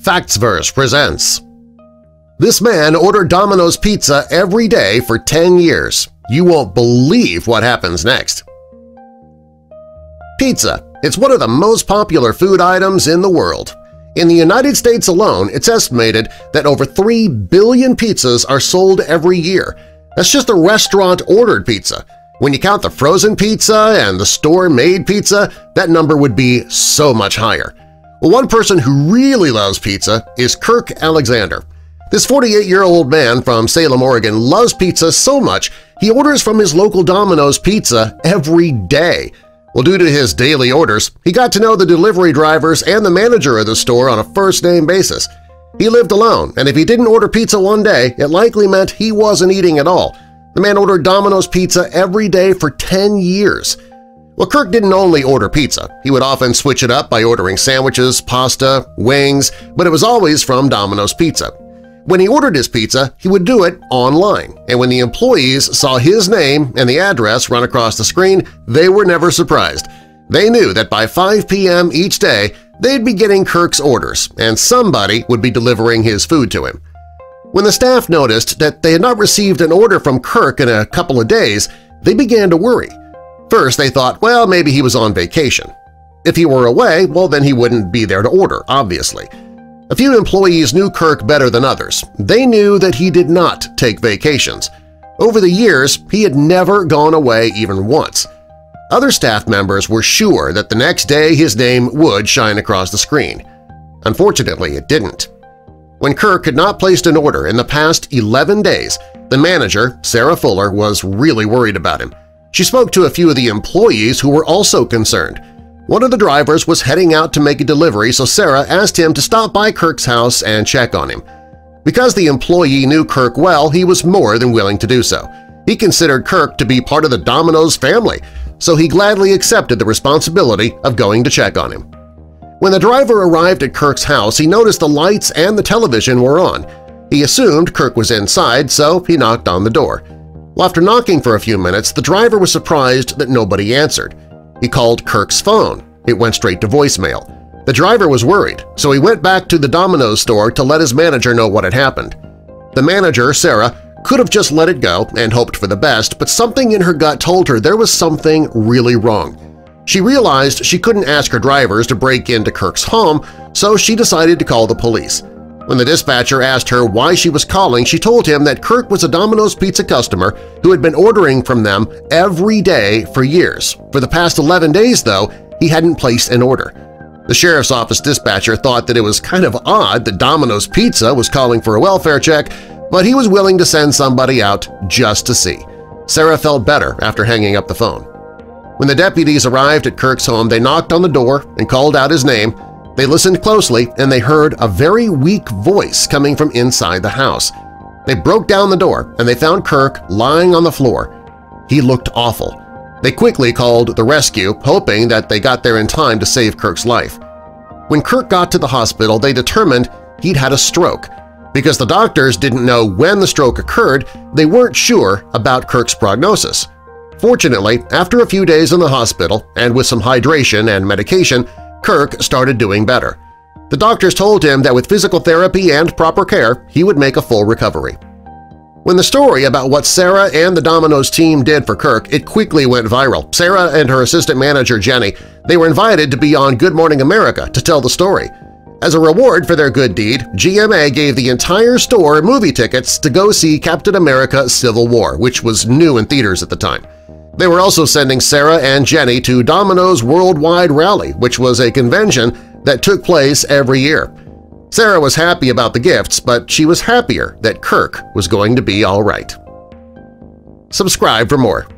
Factsverse presents. This man ordered Domino's pizza every day for 10 years. You won't believe what happens next. Pizza. It's one of the most popular food items in the world. In the United States alone, it's estimated that over 3 billion pizzas are sold every year. That's just a restaurant-ordered pizza. When you count the frozen pizza and the store-made pizza, that number would be so much higher. Well, one person who really loves pizza is Kirk Alexander. This 48-year-old man from Salem, Oregon loves pizza so much he orders from his local Domino's pizza every day. Well, due to his daily orders, he got to know the delivery drivers and the manager of the store on a first-name basis. He lived alone, and if he didn't order pizza one day, it likely meant he wasn't eating at all. The man ordered Domino's pizza every day for 10 years. Well, Kirk didn't only order pizza. He would often switch it up by ordering sandwiches, pasta, wings, but it was always from Domino's Pizza. When he ordered his pizza, he would do it online, and when the employees saw his name and the address run across the screen, they were never surprised. They knew that by 5 p.m. each day, they'd be getting Kirk's orders, and somebody would be delivering his food to him. When the staff noticed that they had not received an order from Kirk in a couple of days, they began to worry. First, they thought, well, maybe he was on vacation. If he were away, well, then he wouldn't be there to order, obviously. A few employees knew Kirk better than others. They knew that he did not take vacations. Over the years, he had never gone away even once. Other staff members were sure that the next day his name would shine across the screen. Unfortunately, it didn't. When Kirk had not placed an order in the past 11 days, the manager, Sarah Fuller, was really worried about him. She spoke to a few of the employees who were also concerned. One of the drivers was heading out to make a delivery, so Sarah asked him to stop by Kirk's house and check on him. Because the employee knew Kirk well, he was more than willing to do so. He considered Kirk to be part of the Domino's family, so he gladly accepted the responsibility of going to check on him. When the driver arrived at Kirk's house, he noticed the lights and the television were on. He assumed Kirk was inside, so he knocked on the door. Well, after knocking for a few minutes, the driver was surprised that nobody answered. He called Kirk's phone. It went straight to voicemail. The driver was worried, so he went back to the Domino's store to let his manager know what had happened. The manager, Sarah, could have just let it go and hoped for the best, but something in her gut told her there was something really wrong. She realized she couldn't ask her drivers to break into Kirk's home, so she decided to call the police. When the dispatcher asked her why she was calling, she told him that Kirk was a Domino's Pizza customer who had been ordering from them every day for years. For the past 11 days, though, he hadn't placed an order. The sheriff's office dispatcher thought that it was kind of odd that Domino's Pizza was calling for a welfare check, but he was willing to send somebody out just to see. Sarah felt better after hanging up the phone. When the deputies arrived at Kirk's home, they knocked on the door and called out his name. They listened closely, and they heard a very weak voice coming from inside the house. They broke down the door, and they found Kirk lying on the floor. He looked awful. They quickly called the rescue, hoping that they got there in time to save Kirk's life. When Kirk got to the hospital, they determined he'd had a stroke. Because the doctors didn't know when the stroke occurred, they weren't sure about Kirk's prognosis. Fortunately, after a few days in the hospital, and with some hydration and medication, Kirk started doing better. The doctors told him that with physical therapy and proper care, he would make a full recovery. When the story about what Sarah and the Domino's team did for Kirk, it quickly went viral. Sarah and her assistant manager, Jenny, they were invited to be on Good Morning America to tell the story. As a reward for their good deed, GMA gave the entire store movie tickets to go see Captain America's Civil War, which was new in theaters at the time. They were also sending Sarah and Jenny to Domino's Worldwide Rally, which was a convention that took place every year. Sarah was happy about the gifts, but she was happier that Kirk was going to be all right. Subscribe for more.